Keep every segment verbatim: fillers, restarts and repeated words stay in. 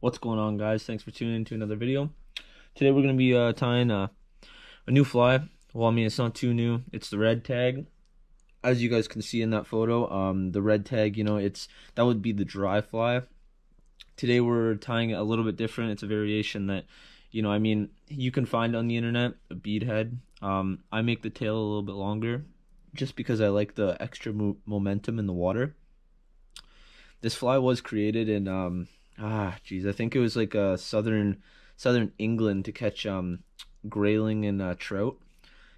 What's going on, guys? Thanks for tuning in to another video. Today we're going to be uh, tying uh, a new fly. Well, I mean, it's not too new. It's the red tag. As you guys can see in that photo, um, the red tag, you know, it's that would be the dry fly. Today we're tying it a little bit different. It's a variation that, you know, I mean, you can find on the internet, a bead head. Um, I make the tail a little bit longer just because I like the extra mo momentum in the water. This fly was created in... Um, Ah, geez, I think it was like uh, southern southern England to catch um, grayling and uh, trout.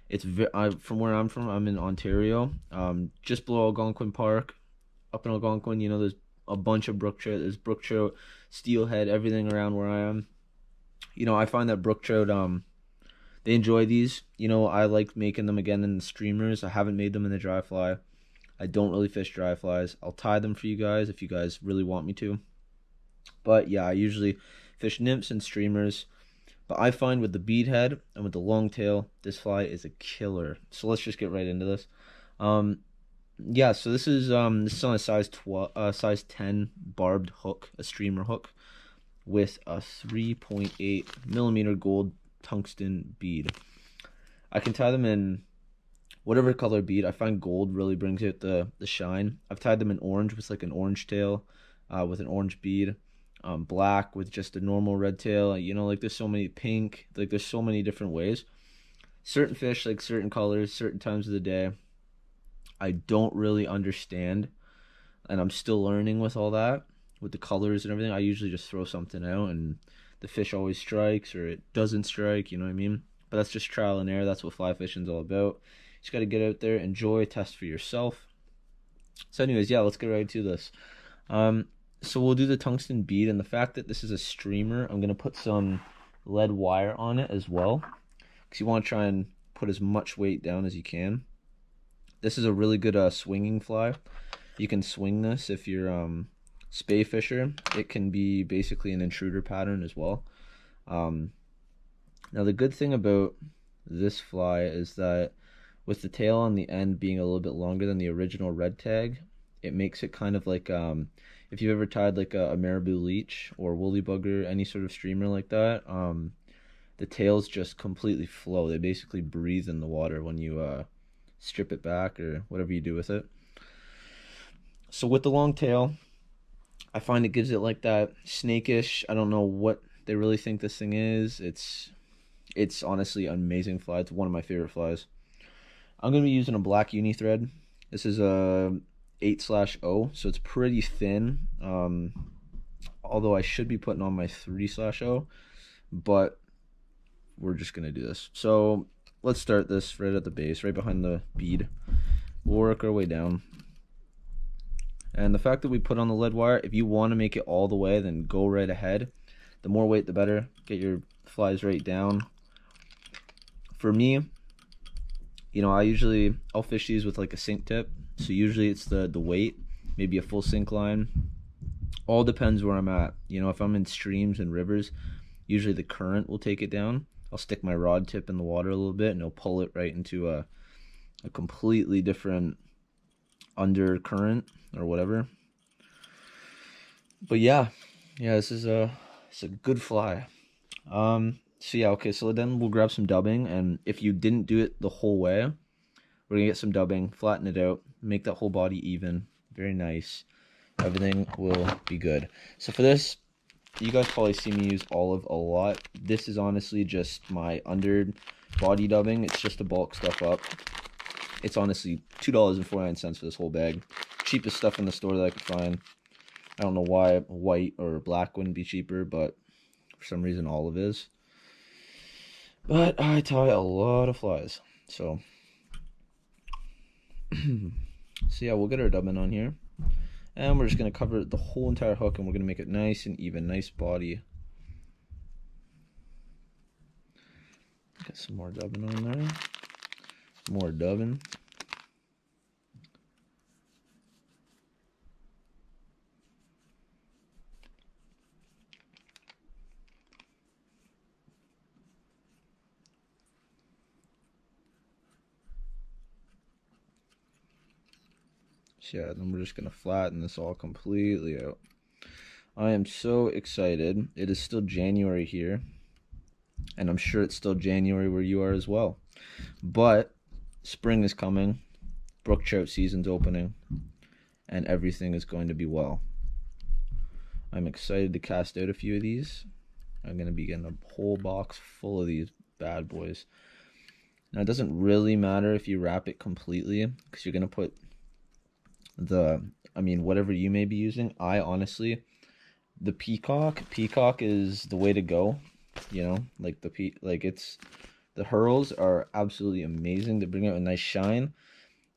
It's vi I, from where I'm from. I'm in Ontario, um, just below Algonquin Park, up in Algonquin. You know, there's a bunch of brook trout. There's brook trout, steelhead, everything around where I am. You know, I find that brook trout, um, they enjoy these. You know, I like making them again in the streamers. I haven't made them in the dry fly. I don't really fish dry flies. I'll tie them for you guys if you guys really want me to. But yeah, I usually fish nymphs and streamers. But I find with the bead head and with the long tail, this fly is a killer. So let's just get right into this. Um, yeah, so this is um, this is on a size twelve, uh, size ten barbed hook, a streamer hook, with a three point eight millimeter gold tungsten bead. I can tie them in whatever color bead. I find gold really brings out the the shine. I've tied them in orange with like an orange tail, uh, with an orange bead. Um, black with just a normal red tail, you know, like there's so many pink, like there's so many different ways. Certain fish like certain colors, certain times of the day. I don't really understand, and I'm still learning with all that, with the colors and everything. I usually just throw something out and the fish always strikes or it doesn't strike, you know what I mean? But that's just trial and error. That's what fly fishing's all about. You just got to get out there, enjoy, test for yourself. So anyways, yeah, let's get right to this. Um, So we'll do the tungsten bead, and the fact that this is a streamer, I'm going to put some lead wire on it as well, because you want to try and put as much weight down as you can. This is a really good uh, swinging fly. You can swing this if you're um, spay fisher. It can be basically an intruder pattern as well. Um, now the good thing about this fly is that with the tail on the end being a little bit longer than the original red tag, it makes it kind of like... Um, if you've ever tied like a, a marabou leech or woolly bugger, any sort of streamer like that, um, the tails just completely flow. They basically breathe in the water when you uh, strip it back or whatever you do with it. So with the long tail, I find it gives it like that snakish, I don't know what they really think this thing is. It's, it's honestly an amazing fly. It's one of my favorite flies. I'm going to be using a black uni thread. This is a... eight slash O, so it's pretty thin, um although I should be putting on my three slash O, but we're just gonna do this. So let's start this right at the base, right behind the bead. We'll work our way down, and the fact that we put on the lead wire, if you want to make it all the way, then go right ahead. The more weight the better. Get your flies right down. For me, you know, I usually I'll fish these with like a sink tip. So usually it's the, the weight, maybe a full sink line. All depends where I'm at. You know, if I'm in streams and rivers, usually the current will take it down. I'll stick my rod tip in the water a little bit, and it'll pull it right into a, a completely different undercurrent or whatever. But yeah, yeah, this is a, it's a good fly. Um, so yeah, okay, so then we'll grab some dubbing, and if you didn't do it the whole way, we're gonna get some dubbing, flatten it out, make that whole body even, very nice. Everything will be good. So for this, you guys probably see me use olive a lot. This is honestly just my under body dubbing. It's just to bulk stuff up. It's honestly two dollars and forty-nine cents for this whole bag. cheapest stuff in the store that I could find. I don't know why white or black wouldn't be cheaper, but for some reason olive is. But I tie a lot of flies, so. So yeah, we'll get our dubbing on here. And we're just going to cover the whole entire hook, and we're going to make it nice and even, nice body. Get some more dubbing on there. More dubbing. Yeah, then we're just gonna flatten this all completely out. I am so excited. It is still January here, and I'm sure it's still January where you are as well. But spring is coming, brook trout season's opening, and everything is going to be well. I'm excited to cast out a few of these. I'm gonna be getting a whole box full of these bad boys. Now it doesn't really matter if you wrap it completely, because you're gonna put the, I mean, whatever you may be using. I honestly, the peacock, peacock is the way to go, you know, like the pe like it's, the hurls are absolutely amazing. They bring out a nice shine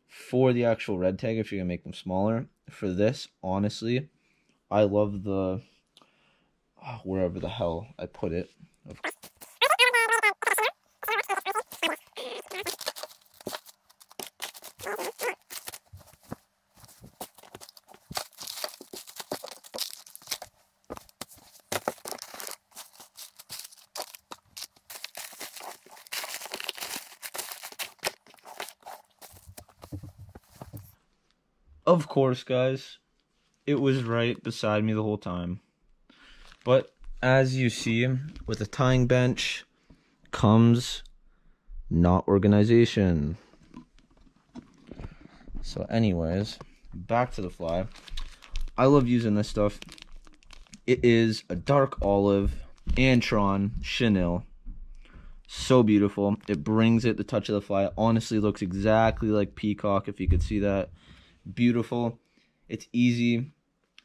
for the actual red tag if you're gonna make them smaller. For this, honestly, I love the, oh, wherever the hell I put it. Of course. Of course, guys, it was right beside me the whole time. But as you see, with a tying bench comes not organization. So anyways, back to the fly. I love using this stuff. It is a dark olive, Antron, chenille. So beautiful. It brings it, the touch of the fly. Honestly, looks exactly like peacock, if you could see that. Beautiful. It's easy,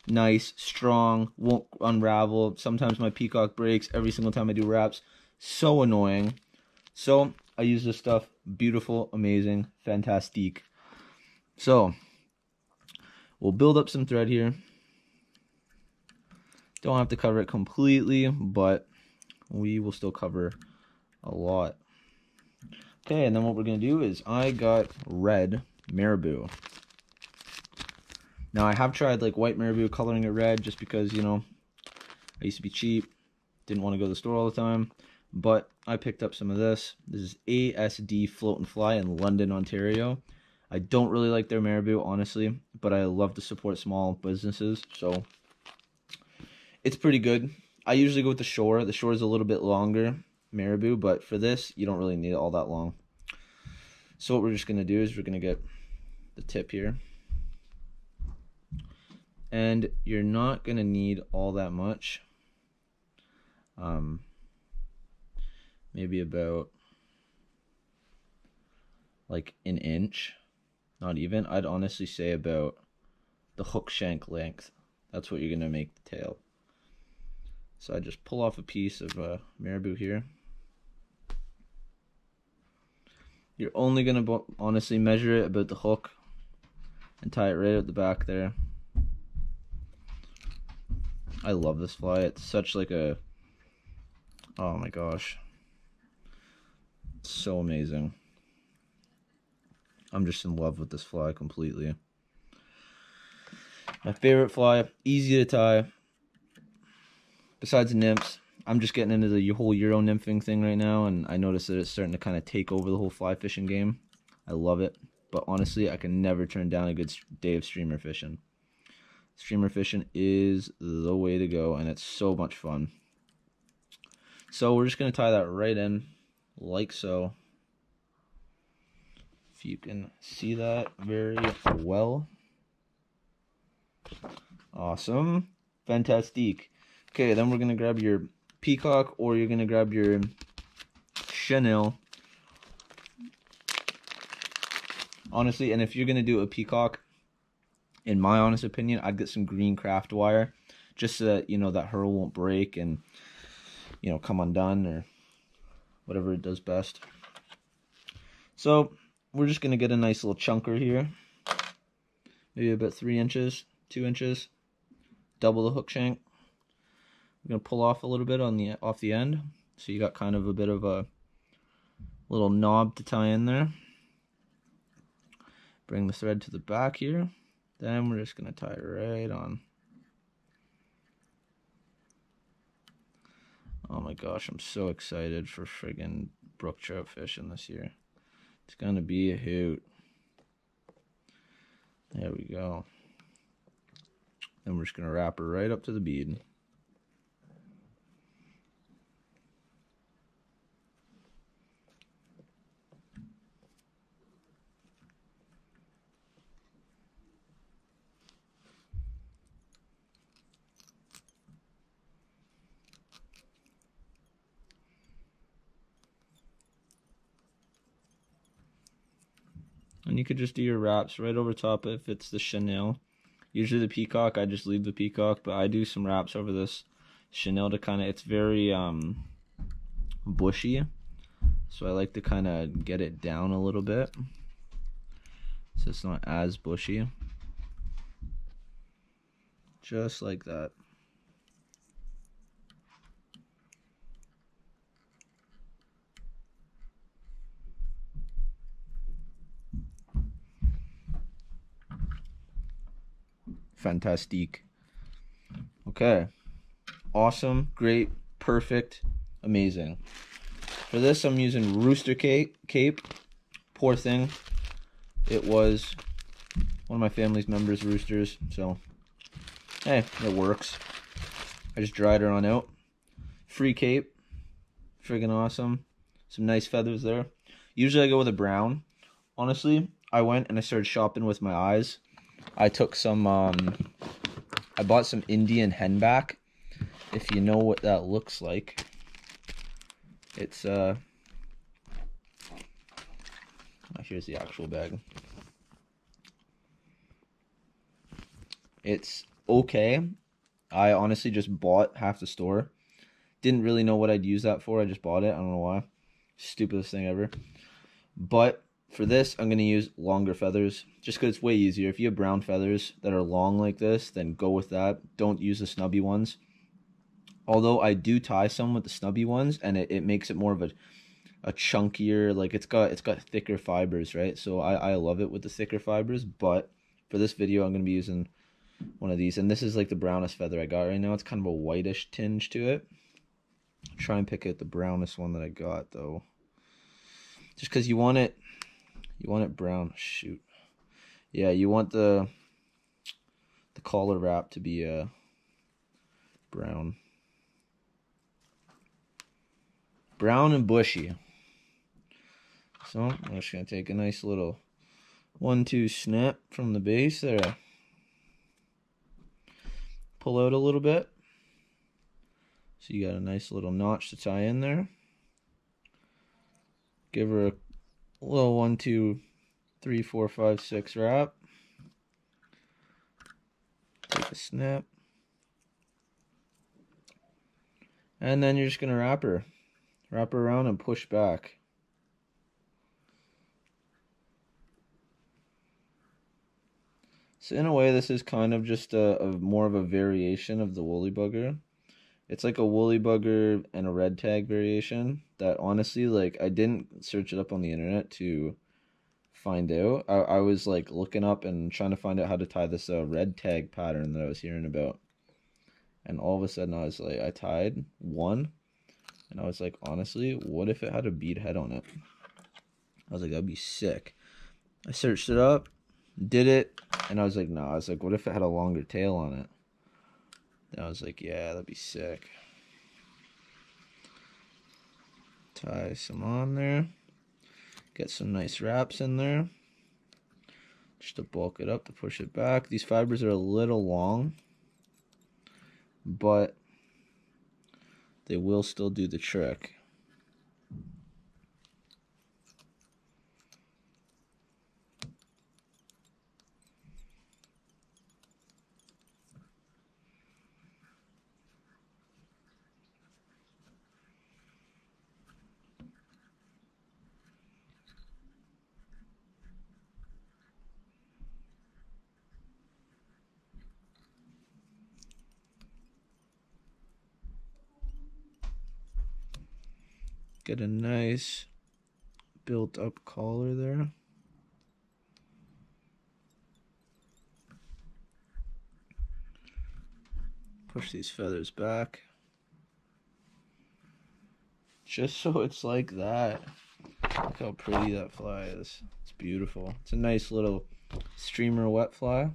nice, strong, won't unravel. Sometimes my peacock breaks every single time I do wraps. So annoying. So I use this stuff. Beautiful, amazing, fantastique. So we'll build up some thread here. Don't have to cover it completely, but we will still cover a lot. Okay, and then what we're gonna do is I got red marabou. Now, I have tried, like, white marabou, coloring it red, just because, you know, I used to be cheap, didn't want to go to the store all the time, but I picked up some of this. This is A S D Float and Fly in London, Ontario. I don't really like their marabou, honestly, but I love to support small businesses, so it's pretty good. I usually go with the shore. The shore is a little bit longer marabou, but for this, you don't really need it all that long. So what we're just going to do is we're going to get the tip here. And you're not going to need all that much. Um, maybe about like an inch. Not even. I'd honestly say about the hook shank length. That's what you're going to make the tail. So I just pull off a piece of uh, marabou here. You're only going to honestly measure it about the hook and tie it right at the back there. I love this fly. It's such like a, oh my gosh, it's so amazing. I'm just in love with this fly completely. My favorite fly, easy to tie. Besides nymphs, I'm just getting into the whole Euro nymphing thing right now, and I notice that it's starting to kind of take over the whole fly fishing game. I love it, but honestly, I can never turn down a good day of streamer fishing. Streamer fishing is the way to go, and it's so much fun. So we're just going to tie that right in, like so. If you can see that very well. Awesome. Fantastique. Okay, then we're going to grab your peacock, or you're going to grab your chenille. Honestly, and if you're going to do a peacock, in my honest opinion, I'd get some green craft wire just so that, you know, that hurl won't break and, you know, come undone or whatever it does best. So we're just going to get a nice little chunker here, maybe about three inches, two inches, double the hook shank. I'm going to pull off a little bit on the off the end, so you got kind of a bit of a little knob to tie in there. Bring the thread to the back here, then we're just going to tie it right on. Oh my gosh, I'm so excited for friggin' brook trout fishing this year. It's gonna be a hoot. There we go. Then we're just gonna wrap her right up to the bead. And you could just do your wraps right over top if it's the chenille. Usually the peacock, I just leave the peacock, but I do some wraps over this chenille to kind of, it's very um, bushy. So I like to kind of get it down a little bit, so it's not as bushy. Just like that. Fantastique. Okay, awesome, great, perfect, amazing. For this I'm using Rooster Cape. Cape, poor thing, it was one of my family's members' roosters, so hey, it works. I just dried her on out. Free cape, friggin' awesome. Some nice feathers there. Usually I go with a brown. Honestly, I went and I started shopping with my eyes. I took some, um, I bought some Indian Henback, if you know what that looks like. It's, uh, oh, here's the actual bag. It's okay. I honestly just bought half the store. Didn't really know what I'd use that for. I just bought it. I don't know why. Stupidest thing ever. But for this, I'm going to use longer feathers, just because it's way easier. If you have brown feathers that are long like this, then go with that. Don't use the snubby ones. Although I do tie some with the snubby ones, and it, it makes it more of a a chunkier, like it's got it's got thicker fibers, right? So I, I love it with the thicker fibers, but for this video, I'm going to be using one of these. And this is like the brownest feather I got right now. It's kind of a whitish tinge to it. I'll try and pick out the brownest one that I got, though. Just because you want it... You want it brown, shoot. Yeah, you want the the collar wrap to be uh, brown. Brown and bushy. So I'm just going to take a nice little one two snap from the base there. Pull out a little bit. So you got a nice little notch to tie in there. Give her a little one, two, three, four, five, six wrap. Take a snap. And then you're just going to wrap her. Wrap her around and push back. So in a way, this is kind of just a, a more of a variation of the woolly bugger. It's like a woolly bugger and a red tag variation that honestly, like, I didn't search it up on the internet to find out. I, I was, like, looking up and trying to find out how to tie this uh, red tag pattern that I was hearing about. And all of a sudden, I was like, I tied one. And I was like, honestly, what if it had a bead head on it? I was like, that'd be sick. I searched it up, did it, and I was like, nah. I was like, what if it had a longer tail on it? I was like, yeah, that'd be sick. Tie some on there. Get some nice wraps in there. Just to bulk it up, to push it back. These fibers are a little long, but they will still do the trick. Get a nice built up collar there. Push these feathers back. Just so it's like that. Look how pretty that fly is. It's beautiful. It's a nice little streamer wet fly.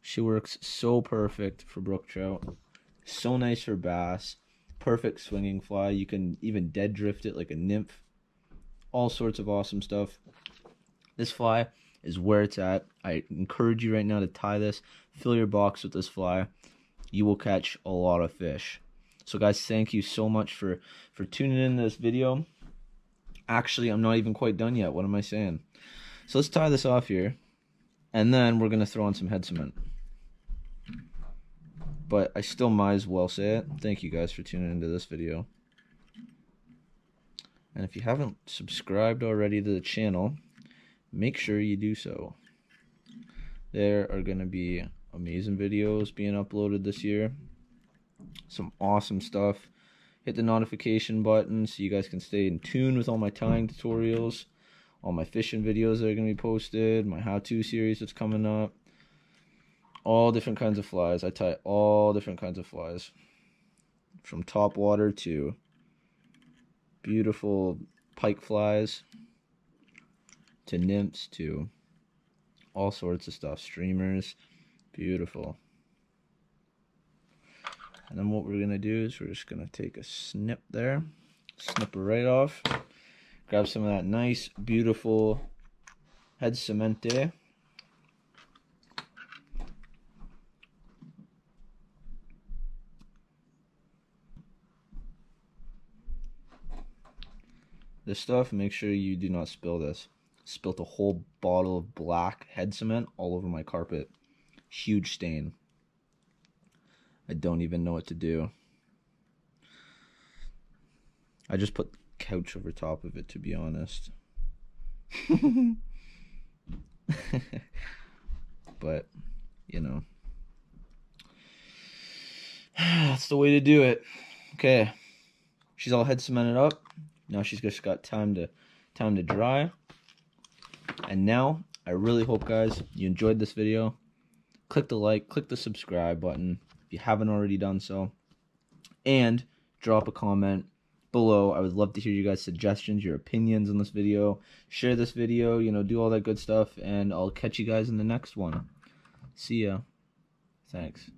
She works so perfect for brook trout. So nice for bass. Perfect swinging fly. You can even dead drift it like a nymph. All sorts of awesome stuff. This fly is where it's at. I encourage you right now to tie this. Fill your box with this fly. You will catch a lot of fish. So guys, thank you so much for, for tuning in to this video. Actually, I'm not even quite done yet. What am I saying? So let's tie this off here. And then we're going to throw on some head cement. But I still might as well say it. Thank you guys for tuning into this video. And if you haven't subscribed already to the channel, make sure you do so. There are going to be amazing videos being uploaded this year. Some awesome stuff. Hit the notification button so you guys can stay in tune with all my tying tutorials, all my fishing videos that are going to be posted, my how-to series that's coming up, all different kinds of flies. I tie all different kinds of flies, from top water to beautiful pike flies, to nymphs, to all sorts of stuff, streamers, beautiful. And then what we're going to do is we're just going to take a snip there, snip her right off, grab some of that nice, beautiful head cemente. This stuff, make sure you do not spill this. Spilt a whole bottle of black head cement all over my carpet. Huge stain. I don't even know what to do. I just put the couch over top of it, to be honest. But, you know. That's the way to do it. Okay. She's all head cemented up. Now she's just got time to time to dry. And now, I really hope, guys, you enjoyed this video. Click the like, click the subscribe button if you haven't already done so. And drop a comment below. I would love to hear you guys' suggestions, your opinions on this video. Share this video, you know, do all that good stuff. And I'll catch you guys in the next one. See ya. Thanks.